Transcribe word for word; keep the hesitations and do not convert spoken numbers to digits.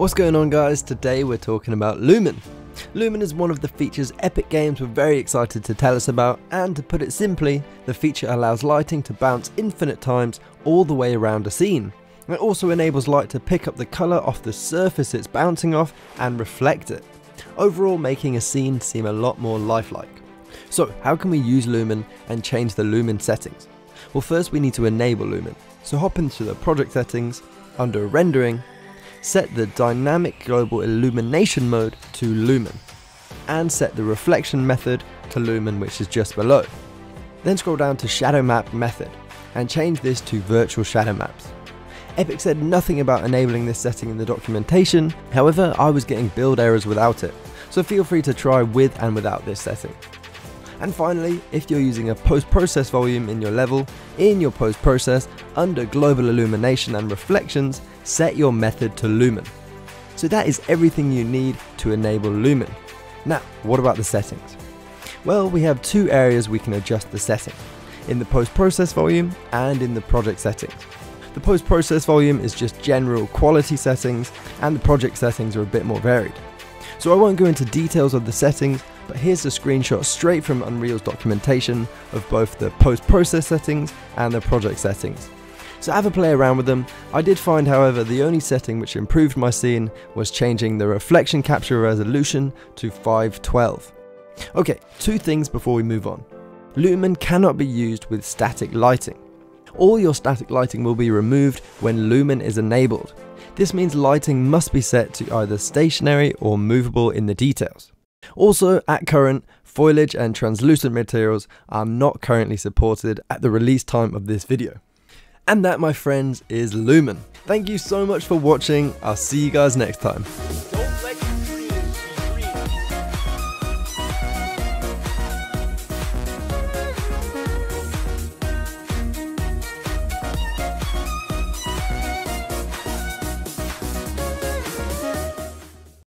What's going on, guys? Today we're talking about Lumen. Lumen is one of the features Epic Games were very excited to tell us about, and to put it simply, the feature allows lighting to bounce infinite times all the way around a scene. It also enables light to pick up the colour off the surface it's bouncing off and reflect it, overall making a scene seem a lot more lifelike. So how can we use Lumen and change the Lumen settings? Well, first we need to enable Lumen, so hop into the project settings, under rendering, set the Dynamic Global Illumination Mode to Lumen, and set the Reflection Method to Lumen, which is just below. Then scroll down to Shadow Map Method, and change this to Virtual Shadow Maps. Epic said nothing about enabling this setting in the documentation, however I was getting build errors without it, so feel free to try with and without this setting. And finally, if you're using a post-process volume in your level, in your post-process, under Global Illumination and Reflections, set your method to Lumen. So that is everything you need to enable Lumen. Now, what about the settings? Well, we have two areas we can adjust the setting, in the post-process volume and in the project settings. The post-process volume is just general quality settings, and the project settings are a bit more varied. So I won't go into details of the settings, but here's a screenshot straight from Unreal's documentation of both the post-process settings and the project settings. So have a play around with them. I did find, however, the only setting which improved my scene was changing the reflection capture resolution to five twelve. Okay, two things before we move on. Lumen cannot be used with static lighting. All your static lighting will be removed when Lumen is enabled. This means lighting must be set to either stationary or movable in the details. Also, at current, foliage and translucent materials are not currently supported at the release time of this video. And that, my friends, is Lumen. Thank you so much for watching. I'll see you guys next time.